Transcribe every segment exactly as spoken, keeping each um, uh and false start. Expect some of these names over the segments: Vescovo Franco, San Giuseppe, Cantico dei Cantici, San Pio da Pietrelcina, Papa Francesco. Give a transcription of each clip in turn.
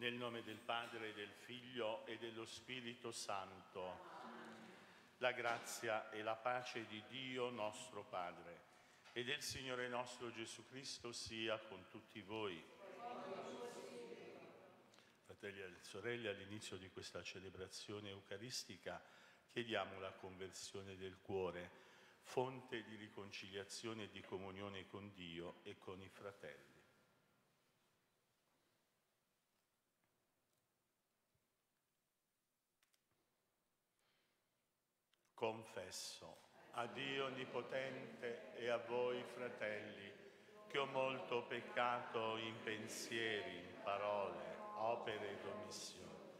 Nel nome del Padre, del Figlio e dello Spirito Santo. La grazia e la pace di Dio nostro Padre e del Signore nostro Gesù Cristo sia con tutti voi. Fratelli e sorelle, all'inizio di questa celebrazione eucaristica chiediamo la conversione del cuore, fonte di riconciliazione e di comunione con Dio e con i fratelli. Confesso a Dio Onnipotente e a voi, fratelli, che ho molto peccato in pensieri, in parole, opere ed omissioni.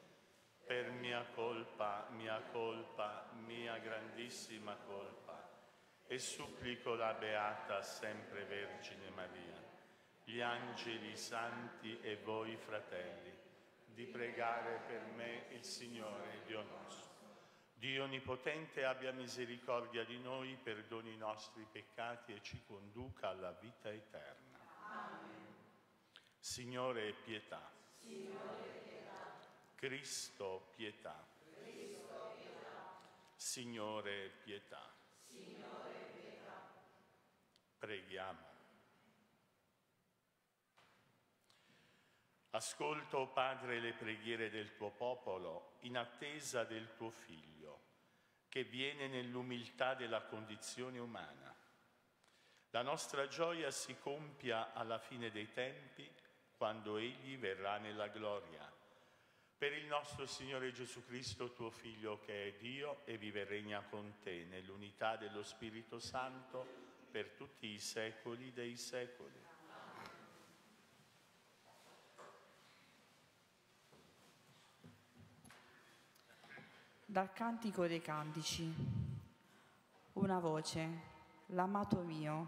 Per mia colpa, mia colpa, mia grandissima colpa, e supplico la Beata Sempre Vergine Maria, gli angeli santi e voi, fratelli, di pregare per me il Signore Dio nostro. Dio Onnipotente abbia misericordia di noi, perdoni i nostri peccati e ci conduca alla vita eterna. Amen. Signore, pietà. Signore, pietà. Cristo, pietà. Cristo, pietà. Signore, pietà. Signore, pietà. Preghiamo. Ascolta, o Padre, le preghiere del tuo popolo in attesa del tuo Figlio, che viene nell'umiltà della condizione umana. La nostra gioia si compia alla fine dei tempi, quando Egli verrà nella gloria. Per il nostro Signore Gesù Cristo, tuo Figlio, che è Dio e vive e regna con te, nell'unità dello Spirito Santo, per tutti i secoli dei secoli. Dal Cantico dei Cantici. Una voce: l'amato mio,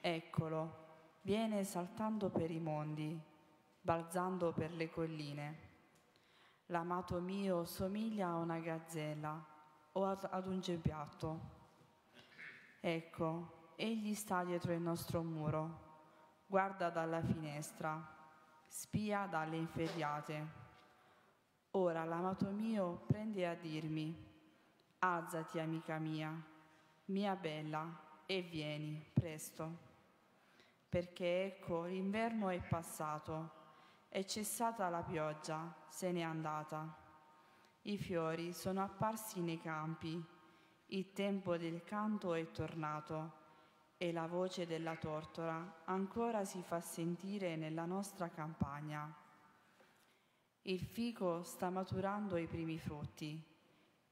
eccolo, viene saltando per i mondi, balzando per le colline. L'amato mio somiglia a una gazzella o ad un geppiatto. Ecco, egli sta dietro il nostro muro, guarda dalla finestra, spia dalle inferriate. Ora, l'amato mio, prende a dirmi: alzati, amica mia, mia bella, e vieni, presto. Perché ecco, l'inverno è passato, è cessata la pioggia, se n'è andata. I fiori sono apparsi nei campi, il tempo del canto è tornato, e la voce della tortora ancora si fa sentire nella nostra campagna. Il fico sta maturando i primi frutti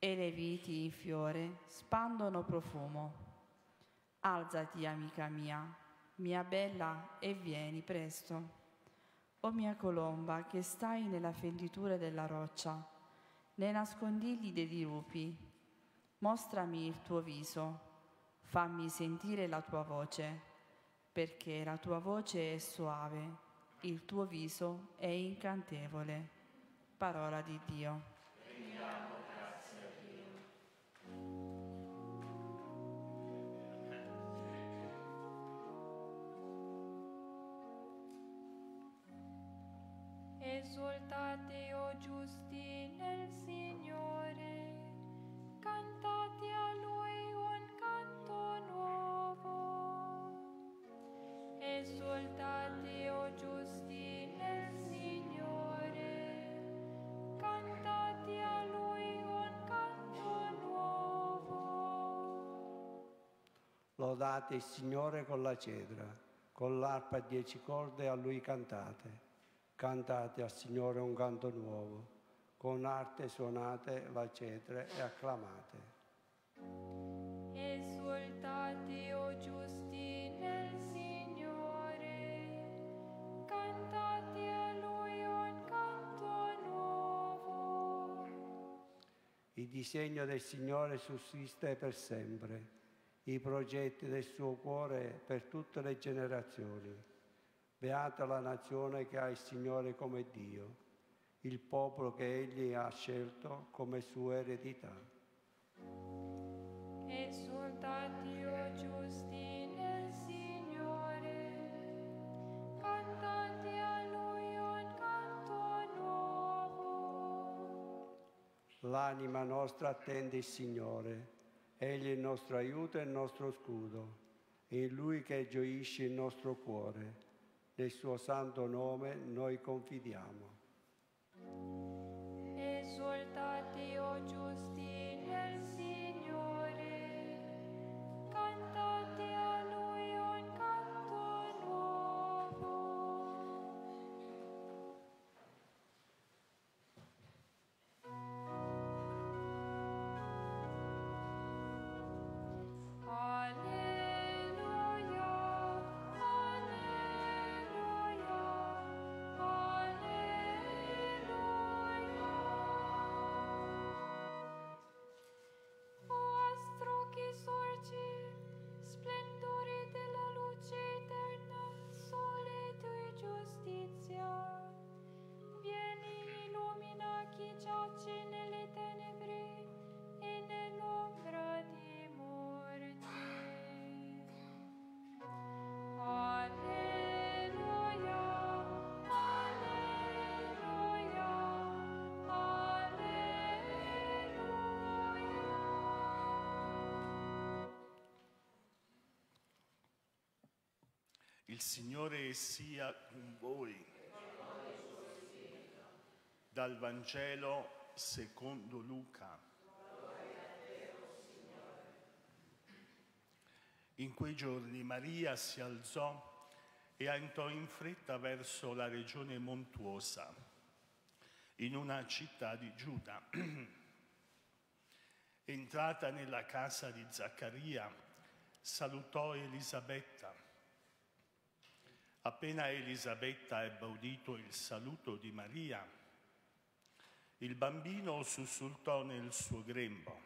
e le viti in fiore spandono profumo. Alzati, amica mia, mia bella, e vieni presto. O mia colomba che stai nella fenditura della roccia, nei nascondigli dei dirupi, mostrami il tuo viso, fammi sentire la tua voce, perché la tua voce è soave, il tuo viso è incantevole. Parola di Dio. Rendiamo grazie a Dio. Esultate, o giusti, nel Signore, cantate a Lui un canto nuovo. Esultate, o giusti, nel Signore, cantate a Lui un canto nuovo. Lodate il Signore con la cetra, con l'arpa a dieci corde a Lui cantate. Cantate al Signore un canto nuovo, con arte suonate la cetra e acclamate. Esultate, o giusti, nel Signore, cantate a Lui un canto nuovo. Il disegno del Signore sussiste per sempre, i progetti del suo cuore per tutte le generazioni. Beata la nazione che ha il Signore come Dio, il popolo che Egli ha scelto come sua eredità. Esultati, o giusti, nel Signore, cantate a Lui un canto nuovo. l'anima nostra attende il Signore. Egli è il nostro aiuto e il nostro scudo, è in Lui che gioisce il nostro cuore. Nel suo santo nome noi confidiamo. Esultate, o giusti, nel Signore, cantate a Lui un canto nuovo. Alleluia. Il Signore sia con voi. Dal Vangelo secondo Luca. In quei giorni Maria si alzò e andò in fretta verso la regione montuosa, in una città di Giuda. Entrata nella casa di Zaccaria, salutò Elisabetta. Appena Elisabetta ebbe udito il saluto di Maria, il bambino sussultò nel suo grembo.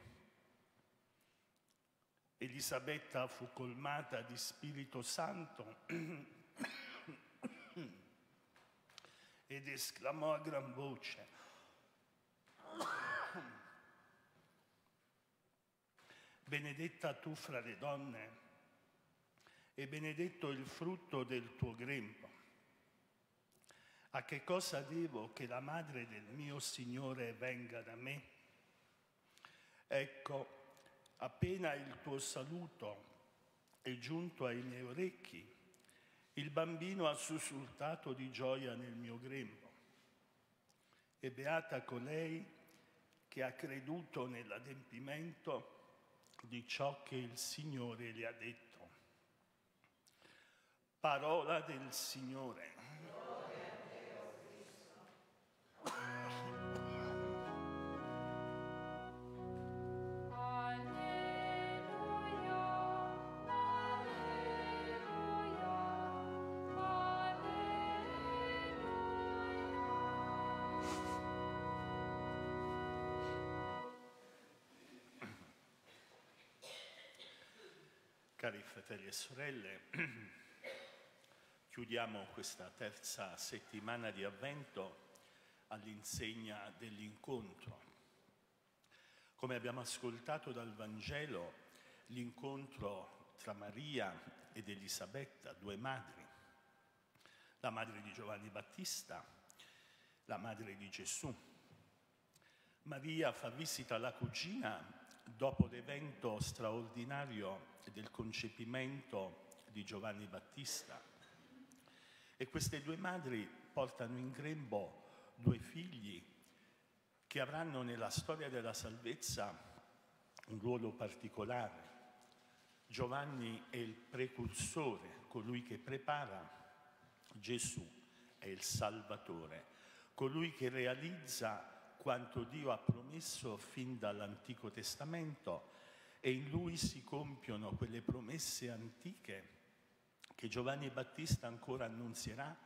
Elisabetta fu colmata di Spirito Santo ed esclamò a gran voce: benedetta tu fra le donne, e benedetto il frutto del tuo grembo. A che cosa devo che la madre del mio Signore venga da me? Ecco, appena il tuo saluto è giunto ai miei orecchi, il bambino ha sussultato di gioia nel mio grembo. E beata colei che ha creduto nell'adempimento di ciò che il Signore le ha detto. Parola del Signore. Gloria a te, o Cristo. Alleluia, alleluia, alleluia. Cari fratelli e sorelle, chiudiamo questa terza settimana di Avvento all'insegna dell'incontro. Come abbiamo ascoltato dal Vangelo, l'incontro tra Maria ed Elisabetta, due madri, la madre di Giovanni Battista, la madre di Gesù. Maria fa visita alla cugina dopo l'evento straordinario del concepimento di Giovanni Battista. E queste due madri portano in grembo due figli che avranno nella storia della salvezza un ruolo particolare. Giovanni è il precursore, colui che prepara. Gesù è il Salvatore, colui che realizza quanto Dio ha promesso fin dall'Antico Testamento, e in Lui si compiono quelle promesse antiche che Giovanni Battista ancora annunzierà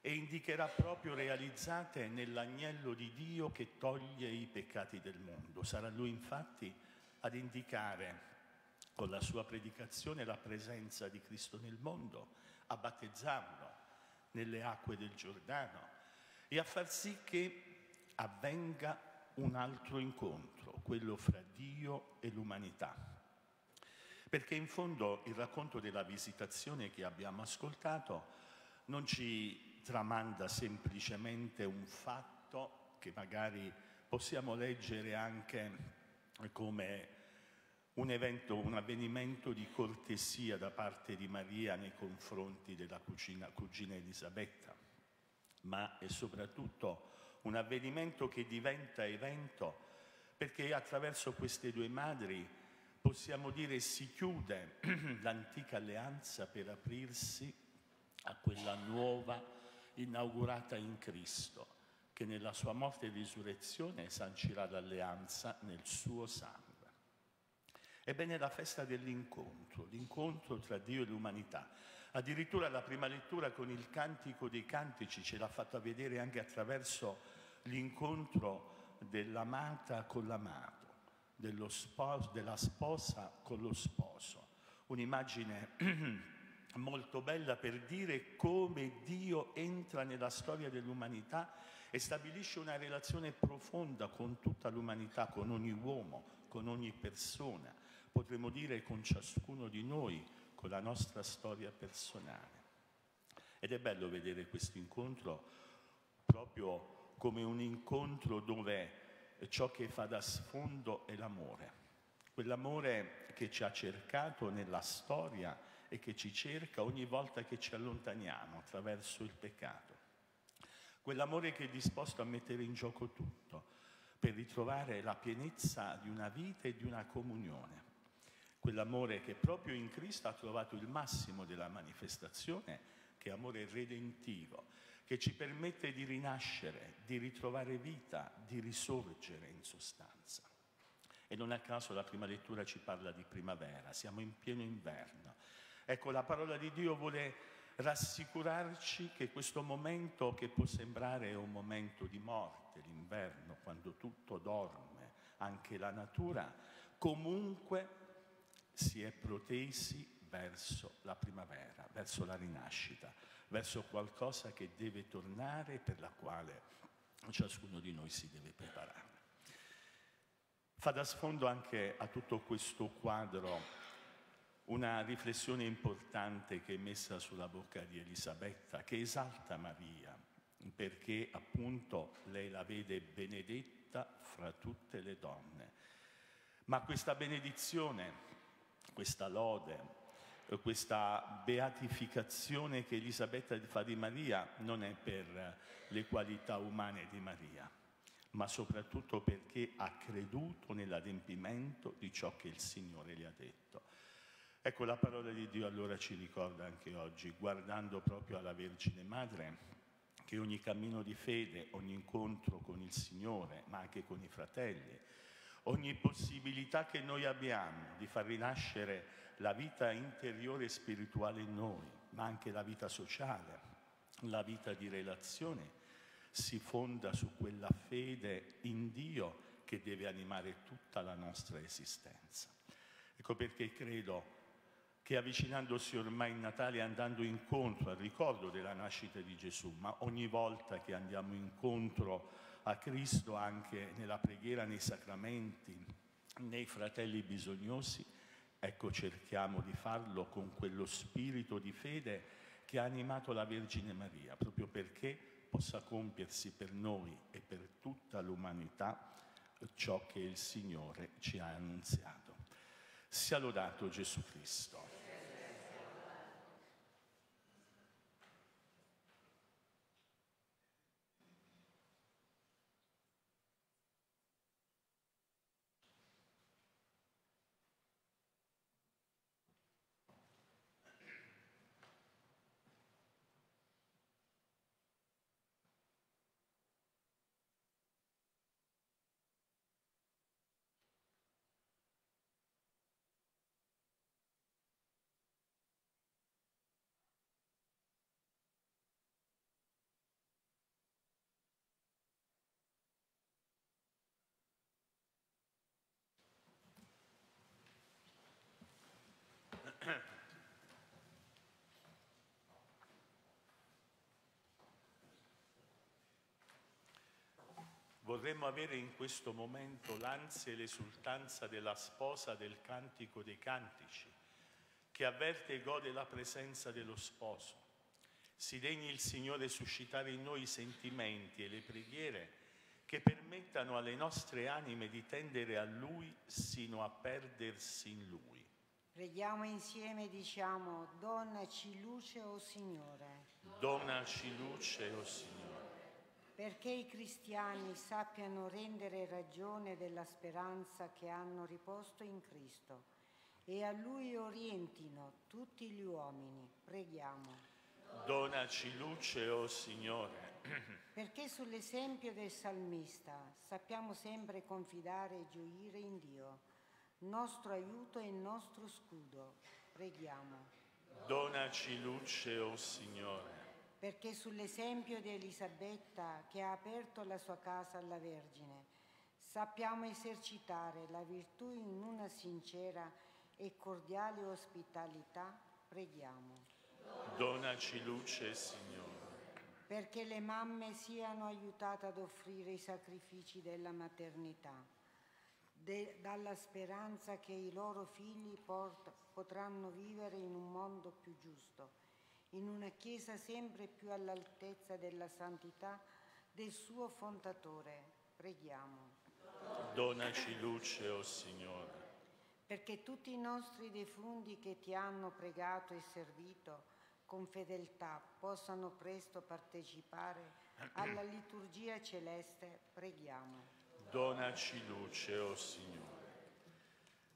e indicherà proprio realizzate nell'agnello di Dio che toglie i peccati del mondo. Sarà lui infatti ad indicare con la sua predicazione la presenza di Cristo nel mondo, a battezzarlo nelle acque del Giordano e a far sì che avvenga un altro incontro, quello fra Dio e l'umanità. Perché in fondo il racconto della visitazione che abbiamo ascoltato non ci tramanda semplicemente un fatto che magari possiamo leggere anche come un evento, un avvenimento di cortesia da parte di Maria nei confronti della cugina, cugina Elisabetta, ma è soprattutto un avvenimento che diventa evento perché attraverso queste due madri possiamo dire si chiude l'antica alleanza per aprirsi a quella nuova inaugurata in Cristo, che nella sua morte e risurrezione sancirà l'alleanza nel suo sangue. Ebbene, la festa dell'incontro, l'incontro tra Dio e l'umanità. Addirittura la prima lettura con il Cantico dei Cantici ce l'ha fatta vedere anche attraverso l'incontro dell'amata con l'amato, dello sposo, della sposa con lo sposo. Un'immagine molto bella per dire come Dio entra nella storia dell'umanità e stabilisce una relazione profonda con tutta l'umanità, con ogni uomo, con ogni persona, potremmo dire con ciascuno di noi, con la nostra storia personale. Ed è bello vedere questo incontro proprio come un incontro dove ciò che fa da sfondo è l'amore, quell'amore che ci ha cercato nella storia e che ci cerca ogni volta che ci allontaniamo attraverso il peccato. Quell'amore che è disposto a mettere in gioco tutto per ritrovare la pienezza di una vita e di una comunione. Quell'amore che proprio in Cristo ha trovato il massimo della manifestazione, che è amore redentivo, che ci permette di rinascere, di ritrovare vita, di risorgere in sostanza. E non a caso la prima lettura ci parla di primavera, siamo in pieno inverno. Ecco, la parola di Dio vuole rassicurarci che questo momento, che può sembrare un momento di morte, l'inverno, quando tutto dorme, anche la natura, comunque si è protesi verso la primavera, verso la rinascita, verso qualcosa che deve tornare e per la quale ciascuno di noi si deve preparare. Fa da sfondo anche a tutto questo quadro una riflessione importante che è messa sulla bocca di Elisabetta, che esalta Maria, perché appunto lei la vede benedetta fra tutte le donne. Ma questa benedizione, questa lode, questa beatificazione che Elisabetta fa di Maria non è per le qualità umane di Maria, ma soprattutto perché ha creduto nell'adempimento di ciò che il Signore le ha detto. Ecco, la parola di Dio allora ci ricorda anche oggi, guardando proprio alla Vergine Madre, che ogni cammino di fede, ogni incontro con il Signore, ma anche con i fratelli, ogni possibilità che noi abbiamo di far rinascere la vita interiore e spirituale in noi, ma anche la vita sociale, la vita di relazione, si fonda su quella fede in Dio che deve animare tutta la nostra esistenza. Ecco perché credo che avvicinandosi ormai il Natale, andando incontro al ricordo della nascita di Gesù, ma ogni volta che andiamo incontro a Cristo anche nella preghiera, nei sacramenti, nei fratelli bisognosi, ecco cerchiamo di farlo con quello spirito di fede che ha animato la Vergine Maria, proprio perché possa compiersi per noi e per tutta l'umanità ciò che il Signore ci ha annunziato. Sia lodato Gesù Cristo. Vorremmo avere in questo momento l'ansia e l'esultanza della sposa del Cantico dei Cantici, che avverte e gode la presenza dello sposo. Si degni il Signore suscitare in noi i sentimenti e le preghiere che permettano alle nostre anime di tendere a Lui sino a perdersi in Lui. Preghiamo insieme, diciamo: donaci luce, o Signore. Donaci luce, o Signore. Perché i cristiani sappiano rendere ragione della speranza che hanno riposto in Cristo e a Lui orientino tutti gli uomini. Preghiamo. Donaci luce, o Signore. Perché sull'esempio del salmista sappiamo sempre confidare e gioire in Dio, nostro aiuto e nostro scudo. Preghiamo. Donaci luce, o Signore. Perché sull'esempio di Elisabetta, che ha aperto la sua casa alla Vergine, sappiamo esercitare la virtù in una sincera e cordiale ospitalità. Preghiamo. Donaci luce, Signore. Perché le mamme siano aiutate ad offrire i sacrifici della maternità, de- dalla speranza che i loro figli port- potranno vivere in un mondo più giusto, in una Chiesa sempre più all'altezza della santità del suo fondatore. Preghiamo. Donaci luce, o Signore. Perché tutti i nostri defunti che ti hanno pregato e servito con fedeltà possano presto partecipare alla liturgia celeste, preghiamo. Donaci luce, o Signore.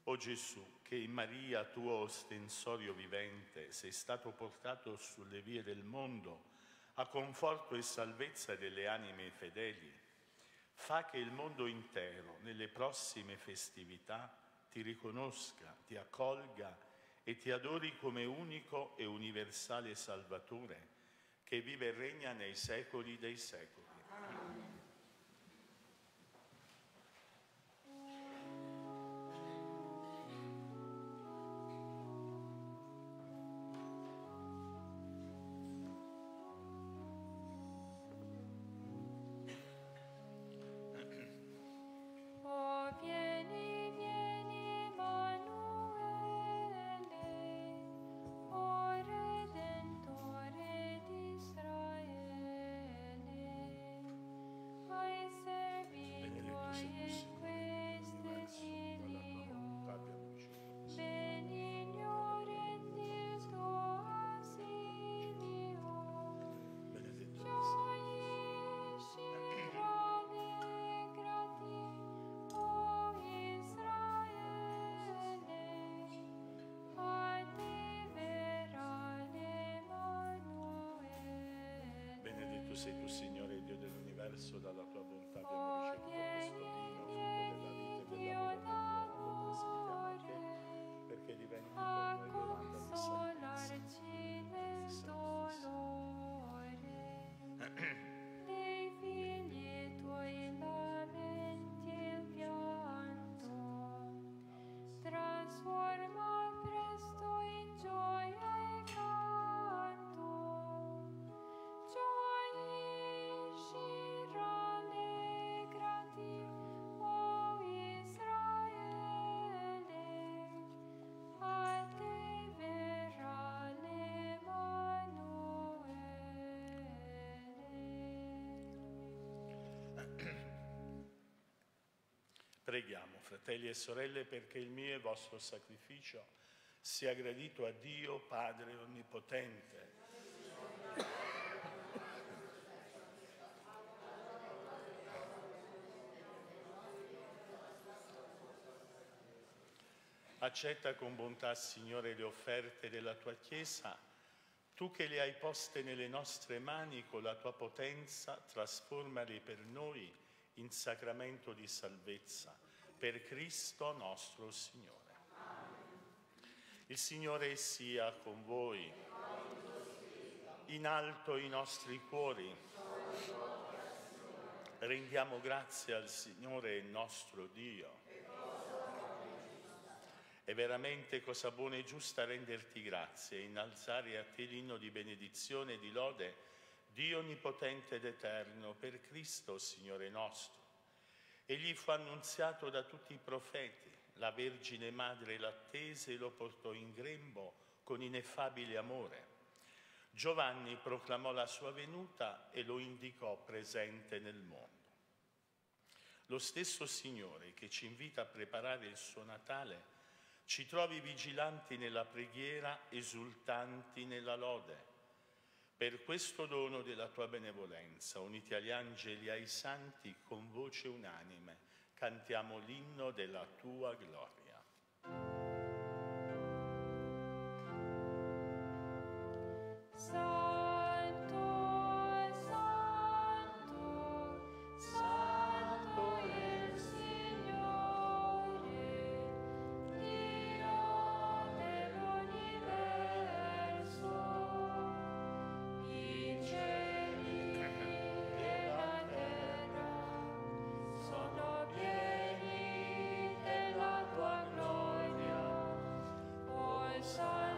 O Gesù, che in Maria, tuo ostensorio vivente, sei stato portato sulle vie del mondo a conforto e salvezza delle anime fedeli, fa che il mondo intero, nelle prossime festività, ti riconosca, ti accolga e ti adori come unico e universale Salvatore, che vive e regna nei secoli dei secoli. Amen. Sei tu, Signore, Dio dell'universo, dalla tua bontà abbiamo ricevuto questo vino, frutto della vita e dell'amore del tuo amore, presentiamo a te, perché diventi per noi domanda di salvezza. Preghiamo, fratelli e sorelle, perché il mio e il vostro sacrificio sia gradito a Dio, Padre Onnipotente. Accetta con bontà, Signore, le offerte della tua Chiesa, tu che le hai poste nelle nostre mani, con la tua potenza trasformali per noi in sacramento di salvezza, per Cristo nostro Signore. Il Signore sia con voi. In alto i nostri cuori. Rendiamo grazie al Signore il nostro Dio. È veramente cosa buona e giusta renderti grazie e innalzare a te l'inno di benedizione e di lode, Dio Onnipotente ed Eterno, per Cristo, Signore nostro. Egli fu annunziato da tutti i profeti, la Vergine Madre l'attese e lo portò in grembo con ineffabile amore. Giovanni proclamò la sua venuta e lo indicò presente nel mondo. lo stesso Signore che ci invita a preparare il suo Natale ci trovi vigilanti nella preghiera, esultanti nella lode. Per questo dono della tua benevolenza, uniti agli angeli e ai santi, con voce unanime, cantiamo l'inno della tua gloria. Santo, santo, santo è il Signore, Dio dell'universo, i cieli e la terra sono pieni della tua gloria, o il Santo.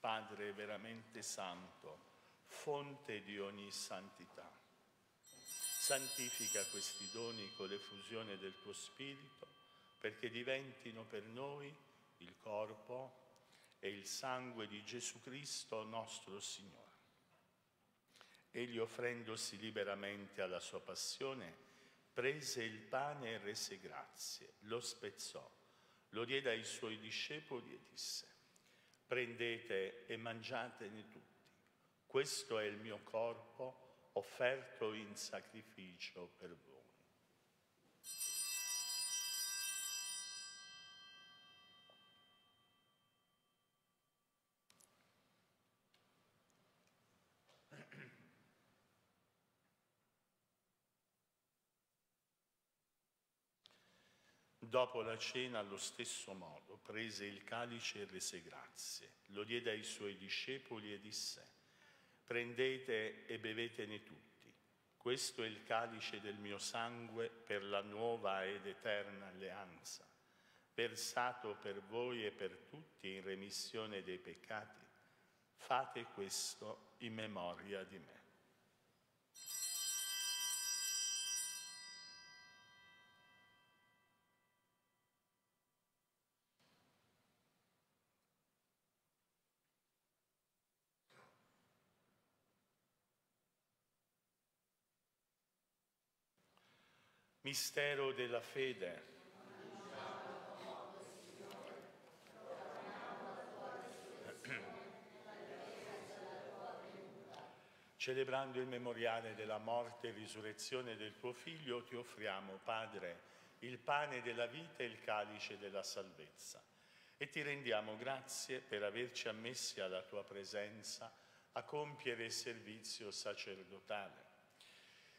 Padre veramente santo, fonte di ogni santità, santifica questi doni con l'effusione del tuo Spirito, perché diventino per noi il corpo e il sangue di Gesù Cristo nostro Signore. Egli, offrendosi liberamente alla sua passione, prese il pane e rese grazie, lo spezzò, lo diede ai suoi discepoli e disse: prendete e mangiatene tutti, questo è il mio corpo offerto in sacrificio per voi. Dopo la cena, allo stesso modo, prese il calice e rese grazie, lo diede ai suoi discepoli e disse: prendete e bevetene tutti, questo è il calice del mio sangue per la nuova ed eterna alleanza, versato per voi e per tutti in remissione dei peccati. Fate questo in memoria di me. Mistero della fede. Celebrando il memoriale della morte e risurrezione del tuo Figlio, ti offriamo, Padre, il pane della vita e il calice della salvezza, e ti rendiamo grazie per averci ammessi alla tua presenza a compiere il servizio sacerdotale.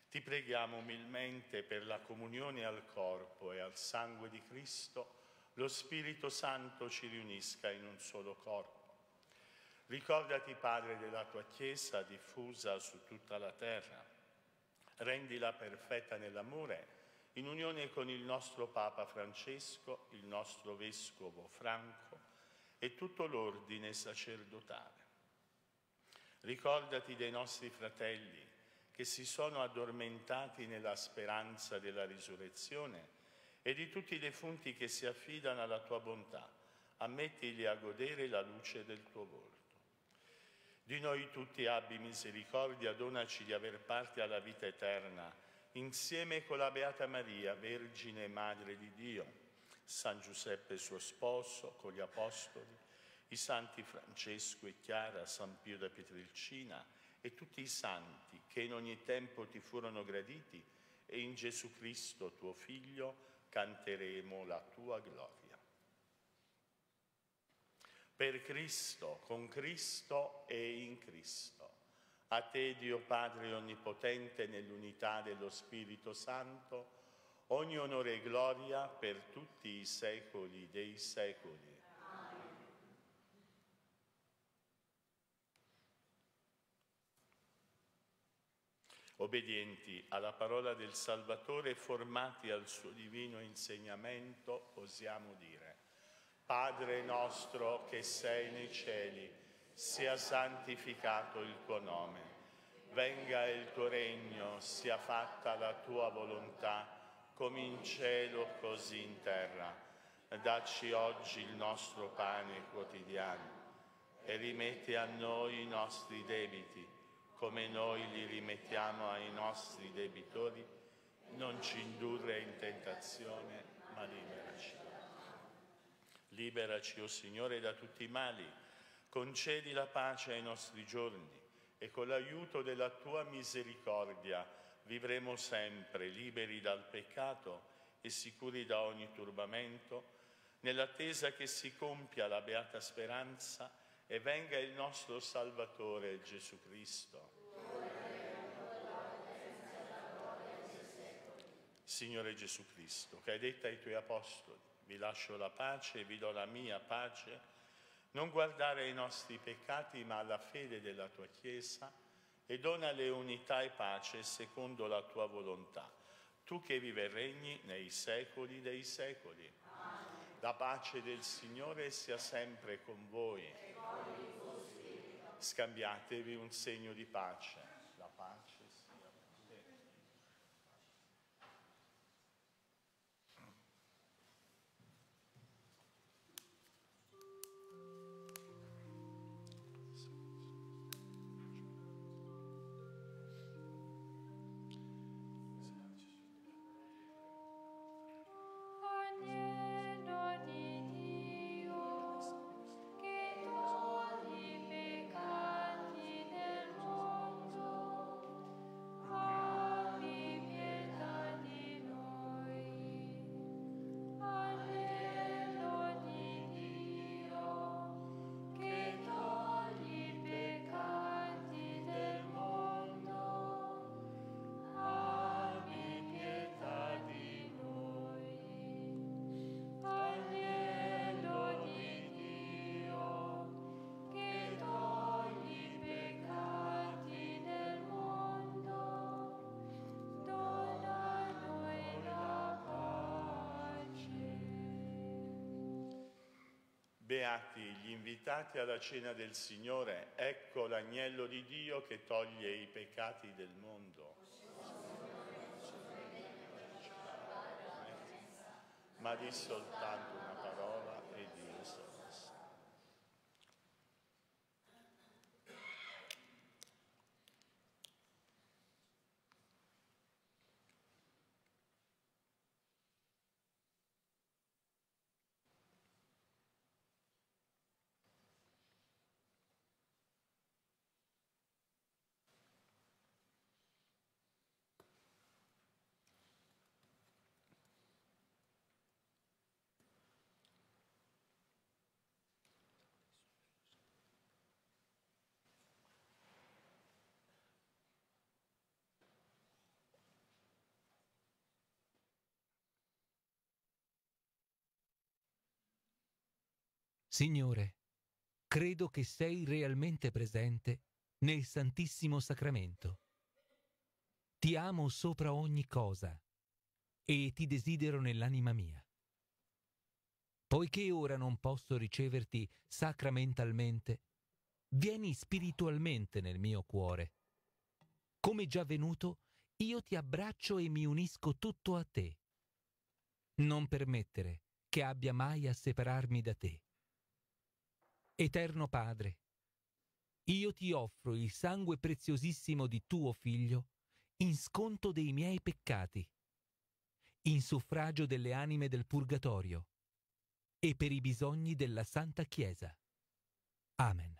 Ti preghiamo umilmente per la comunione al corpo e al sangue di Cristo, lo Spirito Santo ci riunisca in un solo corpo. Ricordati, Padre, della tua Chiesa diffusa su tutta la terra. Rendila perfetta nell'amore, in unione con il nostro Papa Francesco, il nostro Vescovo Franco e tutto l'ordine sacerdotale. Ricordati dei nostri fratelli che si sono addormentati nella speranza della risurrezione, e di tutti i defunti che si affidano alla tua bontà, ammettili a godere la luce del tuo volto. Di noi tutti abbi misericordia, donaci di aver parte alla vita eterna, insieme con la Beata Maria, Vergine e Madre di Dio, San Giuseppe suo sposo, con gli Apostoli, i Santi Francesco e Chiara, San Pio da Pietrelcina, e tutti i santi che in ogni tempo ti furono graditi, e in Gesù Cristo tuo Figlio canteremo la tua gloria. Per Cristo, con Cristo e in Cristo, a te Dio Padre Onnipotente, nell'unità dello Spirito Santo, ogni onore e gloria per tutti i secoli dei secoli. Obbedienti alla parola del Salvatore e formati al suo divino insegnamento, osiamo dire: Padre nostro che sei nei cieli, sia santificato il tuo nome, venga il tuo regno, sia fatta la tua volontà, come in cielo così in terra. Dacci oggi il nostro pane quotidiano e rimetti a noi i nostri debiti, come noi li rimettiamo ai nostri debitori, non ci indurre in tentazione, ma liberaci. Liberaci, o Signore, da tutti i mali, concedi la pace ai nostri giorni e con l'aiuto della Tua misericordia vivremo sempre liberi dal peccato e sicuri da ogni turbamento, nell'attesa che si compia la beata speranza e venga il nostro Salvatore Gesù Cristo. Signore Gesù Cristo, che hai detto ai tuoi apostoli: vi lascio la pace e vi do la mia pace, non guardare ai nostri peccati ma alla fede della tua Chiesa e donale unità e pace secondo la tua volontà, tu che vivi e regni nei secoli dei secoli. La pace del Signore sia sempre con voi. Scambiatevi un segno di pace. La pace sia con te. Beati gli invitati alla cena del Signore, ecco l'agnello di Dio che toglie i peccati del mondo. Ma di soltanto una parola e Dio sarà santo. Signore, credo che sei realmente presente nel Santissimo Sacramento. Ti amo sopra ogni cosa e ti desidero nell'anima mia. Poiché ora non posso riceverti sacramentalmente, vieni spiritualmente nel mio cuore. Come già venuto, io ti abbraccio e mi unisco tutto a te. Non permettere che abbia mai a separarmi da te. Eterno Padre, io ti offro il sangue preziosissimo di tuo Figlio in sconto dei miei peccati, in suffragio delle anime del Purgatorio e per i bisogni della Santa Chiesa. Amen.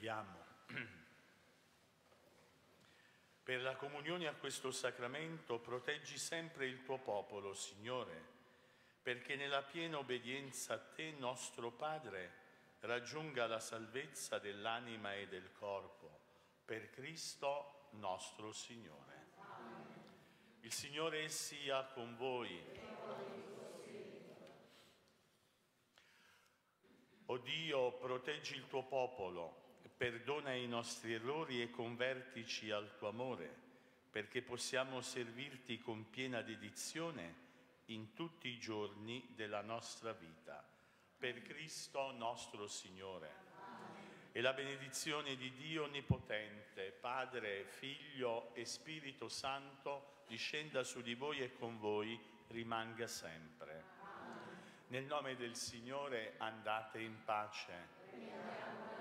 preghiamo per la comunione a questo sacramento. Proteggi sempre il tuo popolo, Signore, perché nella piena obbedienza a te, nostro Padre, raggiunga la salvezza dell'anima e del corpo, per Cristo nostro Signore. Amen. Il Signore sia con voi. O Dio, proteggi il tuo popolo, perdona i nostri errori e convertici al tuo amore, perché possiamo servirti con piena dedizione in tutti i giorni della nostra vita. Per Cristo nostro Signore. Amen. E la benedizione di Dio Onnipotente, Padre, Figlio e Spirito Santo, discenda su di voi e con voi rimanga sempre. Amen. Nel nome del Signore andate in pace. Amen.